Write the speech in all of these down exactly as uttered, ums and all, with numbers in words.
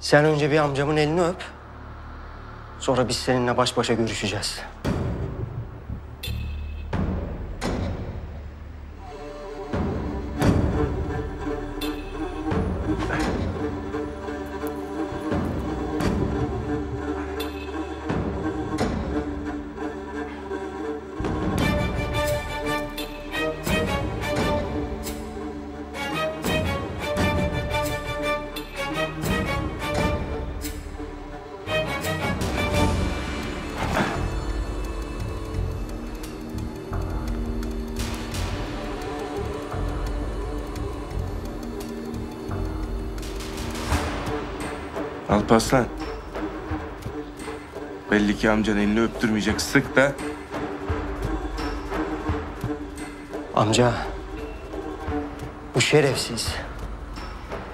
Sen önce bir amcamın elini öp. Sonra biz seninle baş başa görüşeceğiz. Alparslan, belli ki amcanın elini öptürmeyecek, sık da. Amca, bu şerefsiz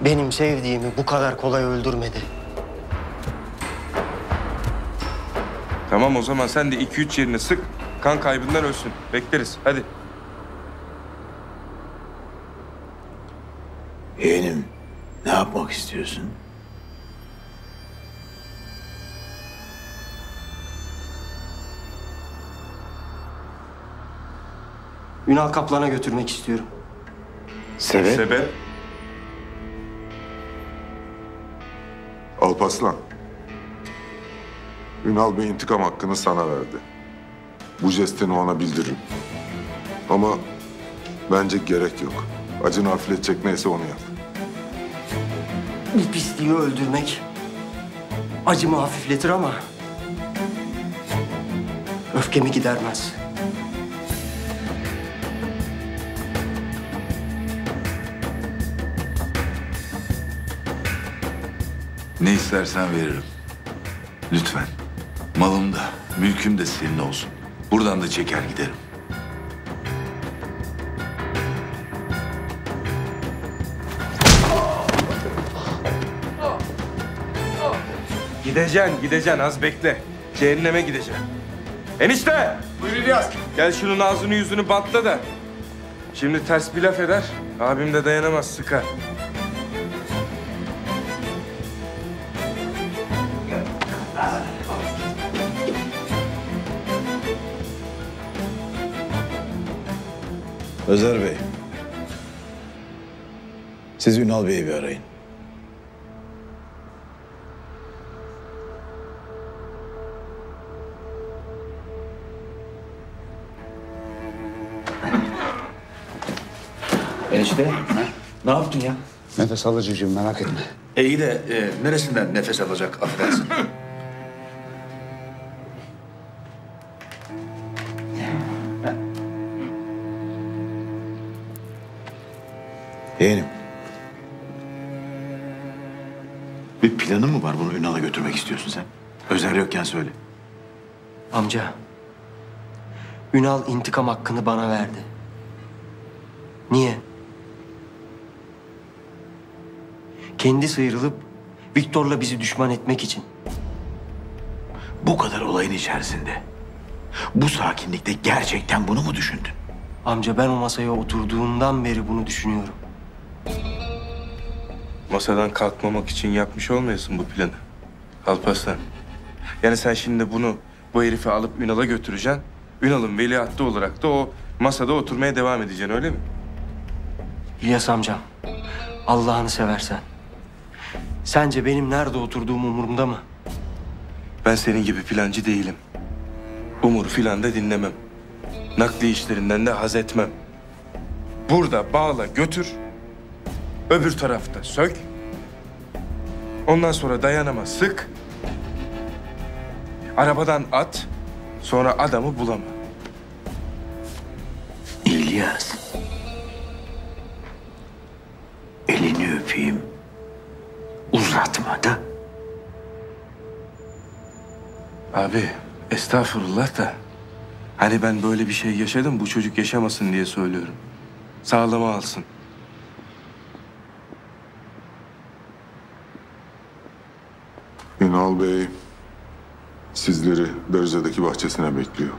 benim sevdiğimi bu kadar kolay öldürmedi. Tamam, o zaman sen de iki üç yerine sık, kan kaybından ölsün. Bekleriz, hadi. Yeğenim, ne yapmak istiyorsun? Ünal Kaplan'a götürmek istiyorum. Sebep? Sebep? Alparslan, Ünal Bey intikam hakkını sana verdi. Bu jestini ona bildiririm. Ama bence gerek yok. Acını hafifletecek neyse onu yap. Bu pisliği öldürmek acımı hafifletir ama öfkemi gidermez. Ne istersen veririm. Lütfen. Malım da, mülküm de senin olsun. Buradan da çeker giderim. Gideceksin, gideceksin. Az bekle. Cehenneme gideceksin. Enişte! Buyur İlyas. Gel şunun ağzını yüzünü bantla da. Şimdi ters bir laf eder. Abim de dayanamaz, sıkar. Özer Bey, siz Ünal Bey'i bir arayın. Enişte, ne yaptın ya? Nefes alıcıcığım, merak etme. E iyi de e, neresinden nefes alacak, affedersin. Yeğenim, bir planın mı var, bunu Ünal'a götürmek istiyorsun sen? Özer yokken söyle. Amca, Ünal intikam hakkını bana verdi. Niye? Kendi sıyrılıp Victor'la bizi düşman etmek için. Bu kadar olayın içerisinde, bu sakinlikte gerçekten bunu mu düşündün? Amca, ben o masaya oturduğumdan beri bunu düşünüyorum. Masadan kalkmamak için yapmış olmayasın bu planı Alparslan. Yani sen şimdi bunu bu herifi alıp Ünal'a götüreceksin. Ünal'ın veliahtı olarak da o masada oturmaya devam edeceksin, öyle mi? İlyas amcam, Allah'ını seversen. Sence benim nerede oturduğum umurumda mı? Ben senin gibi plancı değilim. Umur filan da dinlemem. Nakli işlerinden de haz etmem. Burada bağla götür, öbür tarafta sök. Ondan sonra dayanama sık. Arabadan at, sonra adamı bulama. İlyas, elini öpeyim, uzatma da. Abi, estağfurullah da. Hani ben böyle bir şey yaşadım, bu çocuk yaşamasın diye söylüyorum. Sağlama alsın. Ünal Bey sizleri Berce'deki bahçesine bekliyor.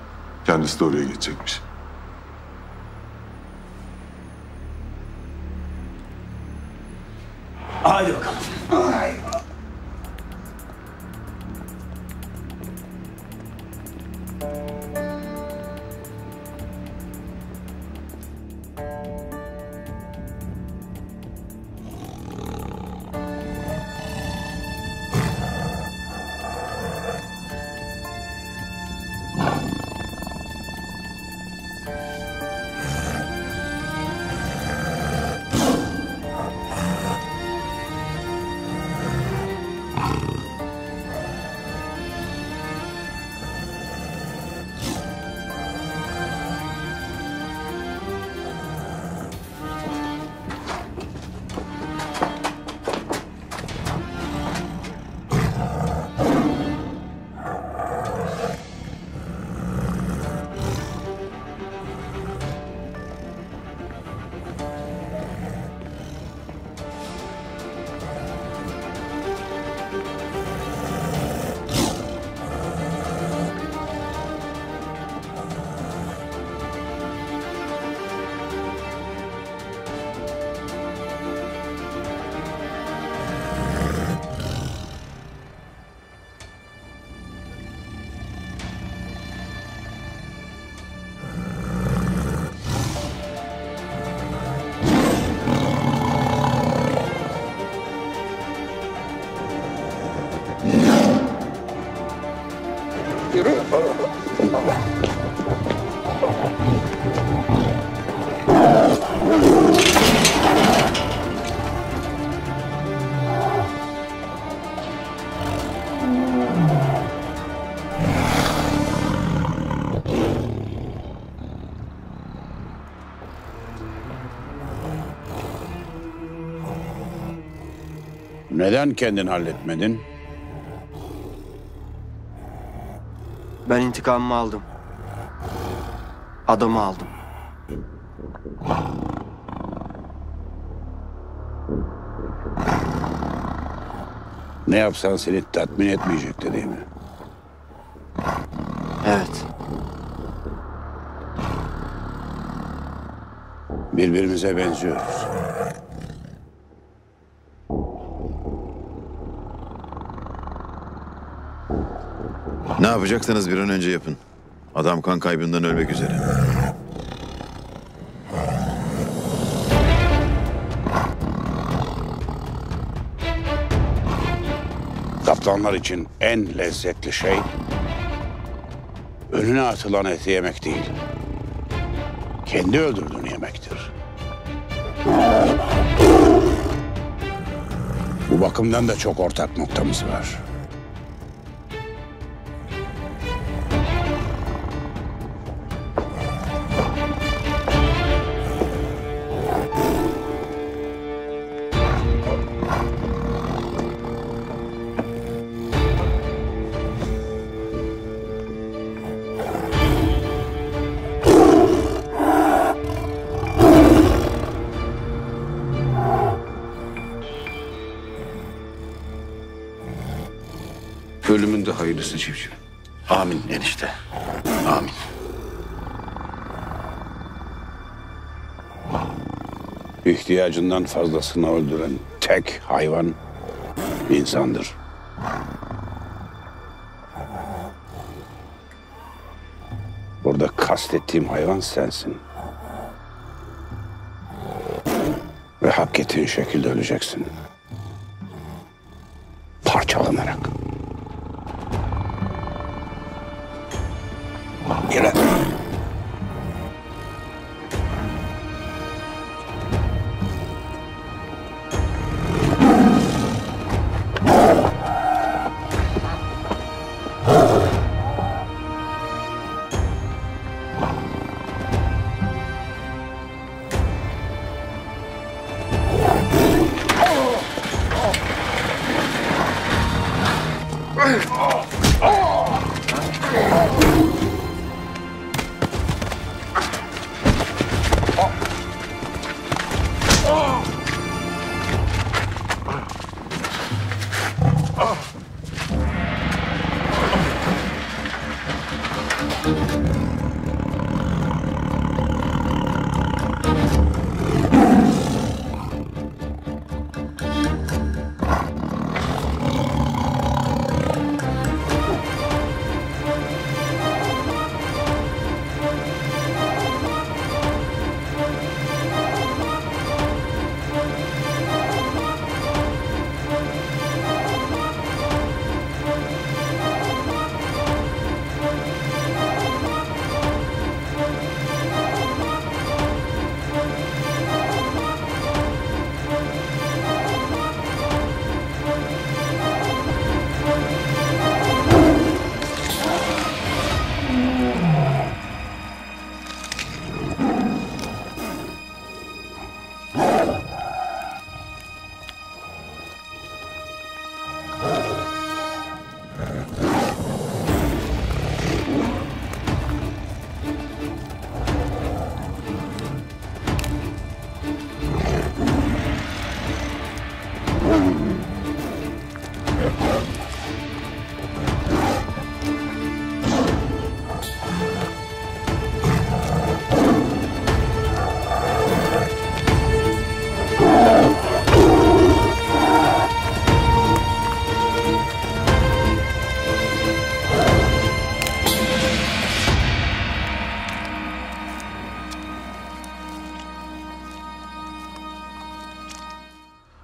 Kendisi de oraya geçecekmiş. Haydi bakalım. Ay. Neden kendin halletmedin? Ben intikamımı aldım. Adamı aldım. Ne yapsan seni tatmin etmeyecekti değil mi? Evet. Birbirimize benziyoruz. Ne yapacaksanız bir an önce yapın. Adam kan kaybından ölmek üzere. Kaplanlar için en lezzetli şey önüne atılan eti yemek değil, kendi öldürdüğünü yemektir. Bu bakımdan da çok ortak noktamız var. Ölümün de hayırlısı çiftçim. Amin enişte. Amin. İhtiyacından fazlasını öldüren tek hayvan insandır. Burada kastettiğim hayvan sensin. Ve hak ettiğin şekilde öleceksin. Parçalanarak. Yere.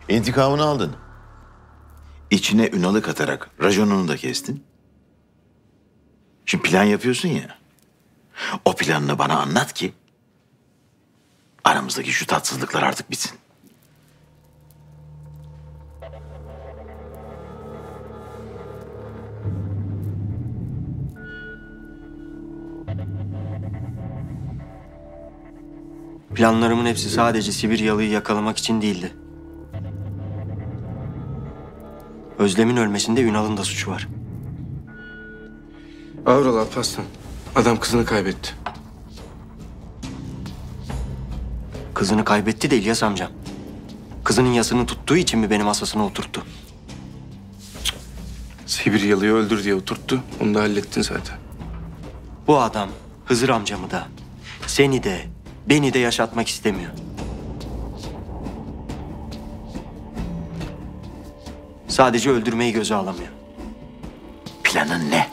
İntikamını aldın. İçine Ünal'ı katarak rajonunu da kestin. Şimdi plan yapıyorsun ya. O planını bana anlat ki aramızdaki şu tatsızlıklar artık bitsin. Planlarımın hepsi sadece Sibiryalı'yı yakalamak için değildi. Özlem'in ölmesinde Ünal'ın da suçu var. Ağır ol Alparslan. Adam kızını kaybetti. Kızını kaybetti de İlyas amcam. Kızının yasını tuttuğu için mi beni masasına oturttu? Sibiryalı'yı öldür diye oturttu. Onu da hallettin zaten. Bu adam Hızır amcamı da, seni de, beni de yaşatmak istemiyor. Sadece öldürmeyi göze alamıyor. Planın ne?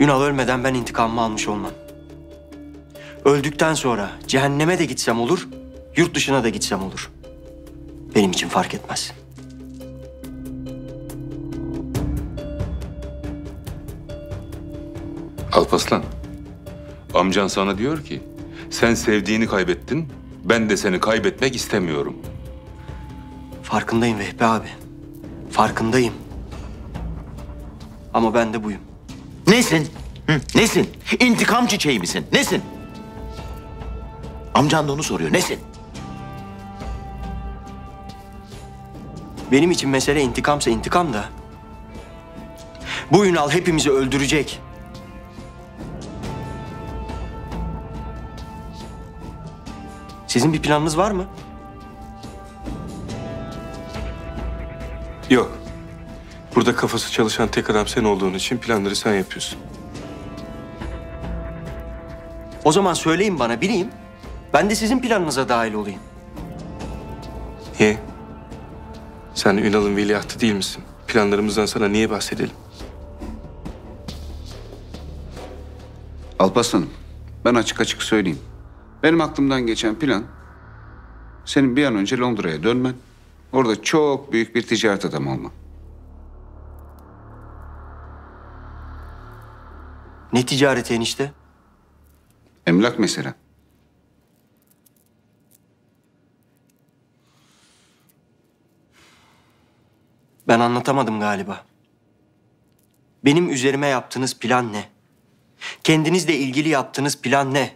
Ünal ölmeden ben intikamımı almış olmam. Öldükten sonra cehenneme de gitsem olur, yurt dışına da gitsem olur. Benim için fark etmez. Alparslan, amcan sana diyor ki, sen sevdiğini kaybettin, ben de seni kaybetmek istemiyorum. Farkındayım Vehbe abi, farkındayım. Ama ben de buyum. Nesin? Hı, nesin? İntikam çiçeği misin? Nesin? Amcan da onu soruyor, nesin? Benim için mesele intikamsa intikam da... bu Ünal hepimizi öldürecek. Sizin bir planınız var mı? Yok. Burada kafası çalışan tek adam sen olduğun için planları sen yapıyorsun. O zaman söyleyin bana, bileyim. Ben de sizin planınıza dahil olayım. Niye? Sen Ünal'ın veliahtı değil misin? Planlarımızdan sana niye bahsedelim? Alparslan'ım, ben açık açık söyleyeyim. Benim aklımdan geçen plan, senin bir an önce Londra'ya dönmen, orada çok büyük bir ticaret adamı olman. Ne ticareti enişte? Emlak mesela. Ben anlatamadım galiba. Benim üzerime yaptığınız plan ne? Kendinizle ilgili yaptığınız plan ne?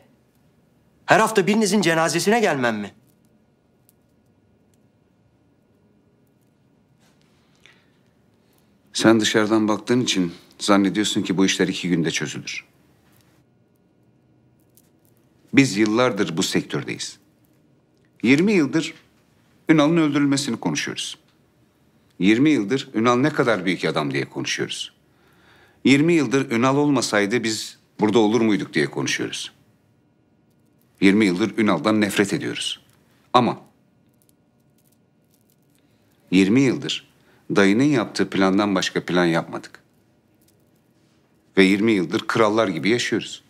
Her hafta birinizin cenazesine gelmem mi? Sen dışarıdan baktığın için zannediyorsun ki bu işler iki günde çözülür. Biz yıllardır bu sektördeyiz. yirmi yıldır Ünal'ın öldürülmesini konuşuyoruz. yirmi yıldır Ünal ne kadar büyük adam diye konuşuyoruz. yirmi yıldır Ünal olmasaydı biz burada olur muyduk diye konuşuyoruz. yirmi yıldır Ünal'dan nefret ediyoruz. Ama yirmi yıldır dayının yaptığı plandan başka plan yapmadık. Ve yirmi yıldır krallar gibi yaşıyoruz.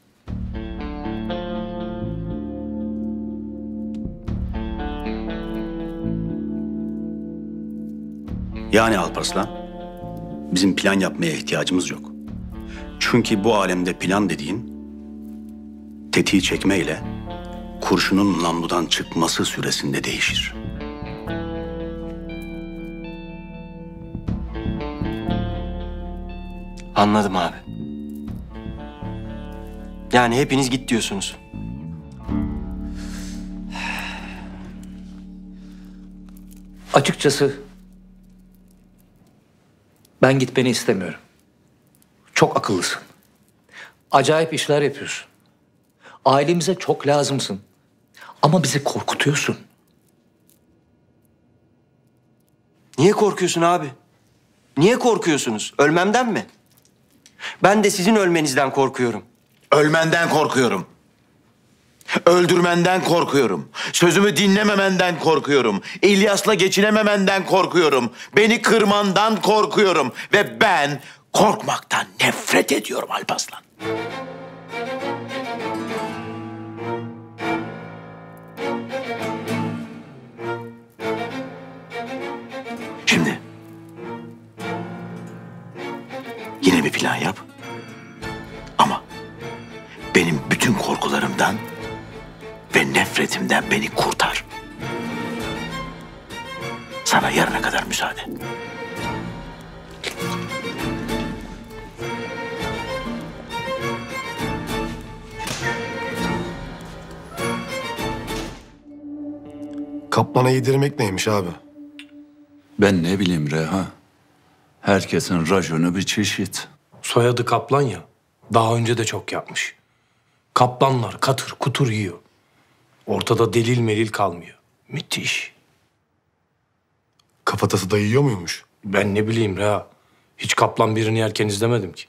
Yani Alparslan, bizim plan yapmaya ihtiyacımız yok. Çünkü bu alemde plan dediğin, tetiği çekmeyle kurşunun namludan çıkması süresinde değişir. Anladım abi. Yani hepiniz git diyorsunuz. Açıkçası ben gitmeni istemiyorum. Çok akıllısın. Acayip işler yapıyorsun. Ailemize çok lazımsın. Ama bizi korkutuyorsun. Niye korkuyorsun abi? Niye korkuyorsunuz? Ölmemden mi? Ben de sizin ölmenizden korkuyorum. Ölmenden korkuyorum. Öldürmenden korkuyorum. Sözümü dinlememenden korkuyorum. İlyas'la geçinememenden korkuyorum. Beni kırmandan korkuyorum. Ve ben korkmaktan nefret ediyorum Alparslan. Şimdi yine bir plan yap. Ama benim bütün korkularımdan ve nefretimden beni kurtar. Sana yarına kadar müsaade. Kaplan'a yedirmek neymiş abi? Ben ne bileyim Reha. Herkesin rajonu bir çeşit. Soyadı Kaplan ya. Daha önce de çok yapmış. Kaplanlar katır kutur yiyor. Ortada delil melil kalmıyor. Müthiş. Kafatası da yiyor muymuş? Ben ne bileyim Reha. Hiç Kaplan birini yerken izlemedim ki.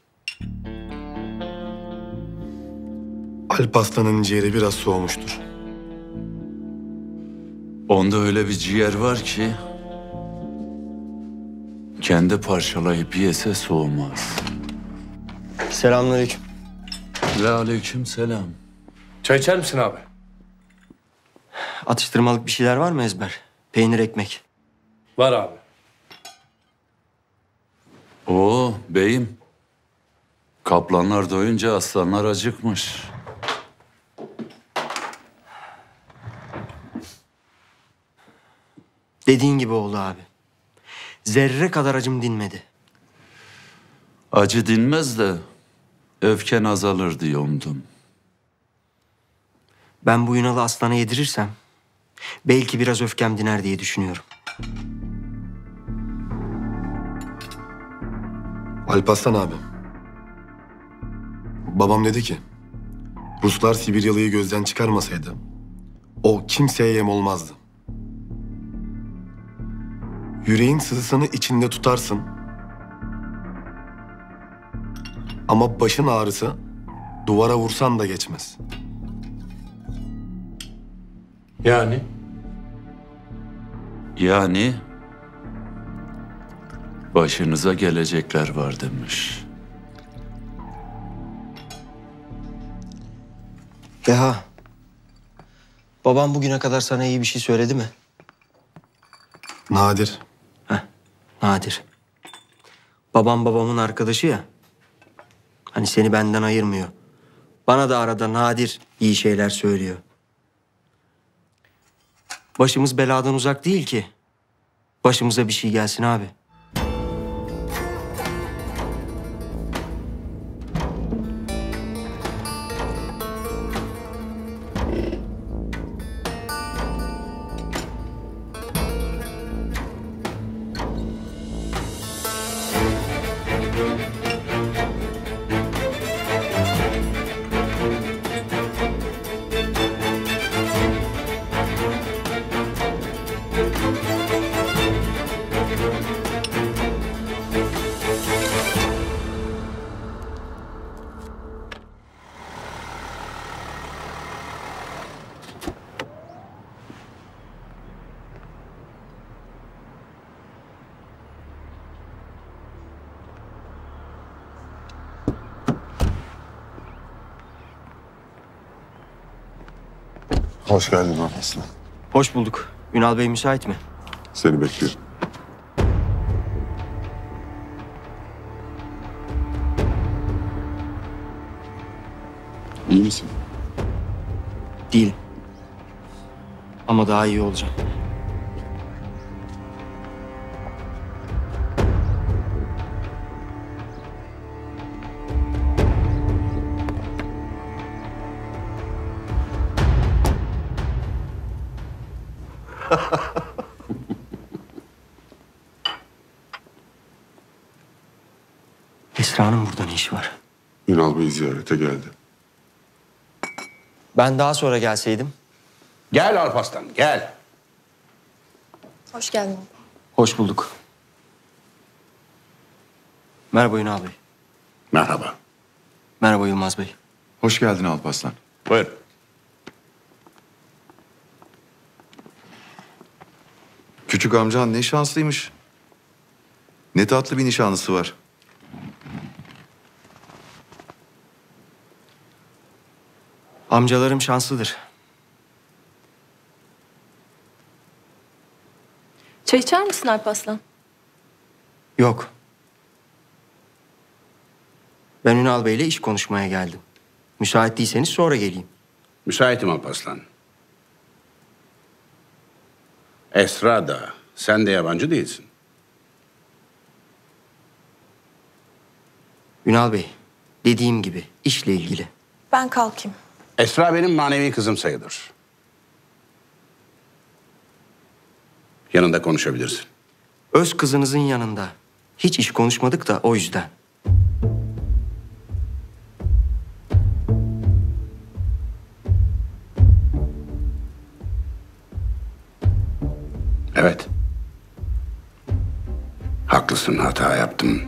Alparslan'ın ciğeri biraz soğumuştur. Onda öyle bir ciğer var ki... kendi parçalayıp yese soğumaz. Selamünaleyküm. Ve aleyküm selam. Çay içer misin abi? Atıştırmalık bir şeyler var mı Ezber? Peynir, ekmek. Var abi. Oo beyim. Kaplanlar doyunca aslanlar acıkmış. Dediğin gibi oldu abi. Zerre kadar acım dinmedi. Acı dinmez de öfken azalır diye umdum. Ben bu Ünal'ı aslana yedirirsem belki biraz öfkem diner diye düşünüyorum. Alparslan abi. Babam dedi ki Ruslar Sibiryalı'yı gözden çıkarmasaydı o kimseye yem olmazdı. Yüreğin sızısını içinde tutarsın. Ama başın ağrısı duvara vursan da geçmez. Yani? Yani başınıza gelecekler var demiş. Deha, babam bugüne kadar sana iyi bir şey söyledi mi? Nadir. Heh, Nadir. Babam babamın arkadaşı ya. Hani seni benden ayırmıyor. Bana da arada Nadir iyi şeyler söylüyor. Başımız beladan uzak değil ki. Başımıza bir şey gelsin abi. Hoş geldin Alparslan. Hoş bulduk. Ünal Bey müsait mi? Seni bekliyorum. İyi misin? Değilim. Ama daha iyi olacağım. Esra Hanım burada ne işi var? Ünal Bey ziyarete geldi. Ben daha sonra gelseydim. Gel Alparslan, gel. Hoş geldin. Hoş bulduk. Merhaba Ünal Bey. Merhaba. Merhaba Yılmaz Bey. Hoş geldin Alparslan. Buyur. Küçük amcan ne şanslıymış. Ne tatlı bir nişanlısı var. Amcalarım şanslıdır. Çay içer misin Alparslan? Yok. Ben Ünal Bey'le iş konuşmaya geldim. Müsait değilseniz sonra geleyim. Müsaitim Alparslan. Esra da, sen de yabancı değilsin. Ünal Bey, dediğim gibi işle ilgili. Ben kalkayım. Esra benim manevi kızım sayılır. Yanında konuşabilirsin. Öz kızınızın yanında. Hiç iş konuşmadık da o yüzden. Evet. Haklısın, hata yaptım.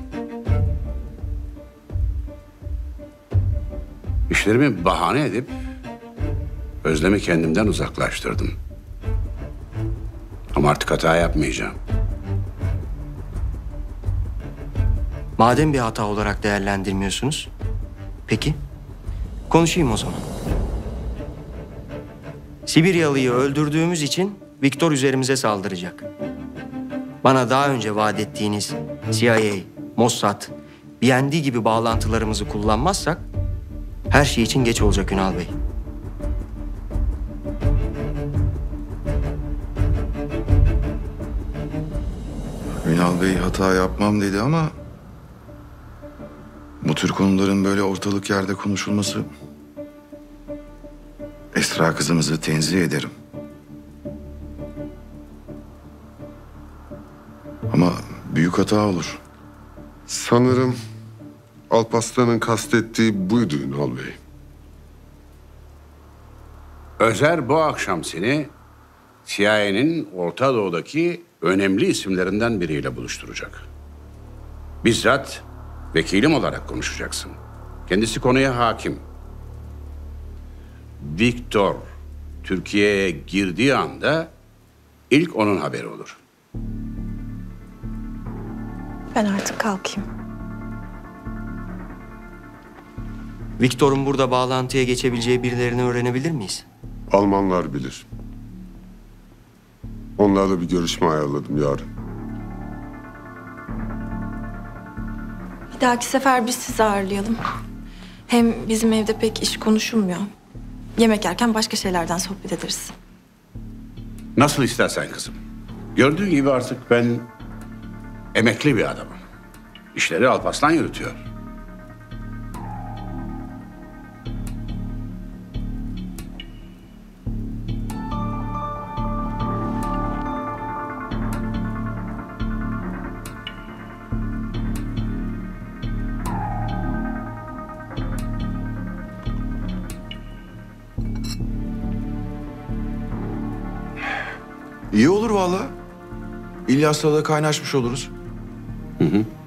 İşlerimi bahane edip Özlem'i kendimden uzaklaştırdım. Ama artık hata yapmayacağım. Madem bir hata olarak değerlendirmiyorsunuz, peki konuşayım o zaman. Sibiryalı'yı öldürdüğümüz için Victor üzerimize saldıracak. Bana daha önce vaat ettiğiniz C I A, Mossad, B N D gibi bağlantılarımızı kullanmazsak her şey için geç olacak Ünal Bey. Ünal Bey hata yapmam dedi ama bu tür konuların böyle ortalık yerde konuşulması... Esra kızımızı tenzih ederim. Ama büyük hata olur. Sanırım Alparslan'ın kastettiği buydu Ünal Bey. Özer bu akşam seni C I A'nin Orta Doğu'daki önemli isimlerinden biriyle buluşturacak. Bizzat vekilim olarak konuşacaksın. Kendisi konuya hakim. Victor Türkiye'ye girdiği anda ilk onun haberi olur. Ben artık kalkayım. Victor'un burada bağlantıya geçebileceği birilerini öğrenebilir miyiz? Almanlar bilir. Onlarla bir görüşme ayarladım yarın. Bir dahaki sefer biz sizi ağırlayalım. Hem bizim evde pek iş konuşulmuyor. Yemek yerken başka şeylerden sohbet ederiz. Nasıl istersen kızım. Gördüğün gibi artık ben emekli bir adamım. İşleri Alparslan yürütüyor. İyi olur vallahi. İlyas'la da kaynaşmış oluruz. Hı hı.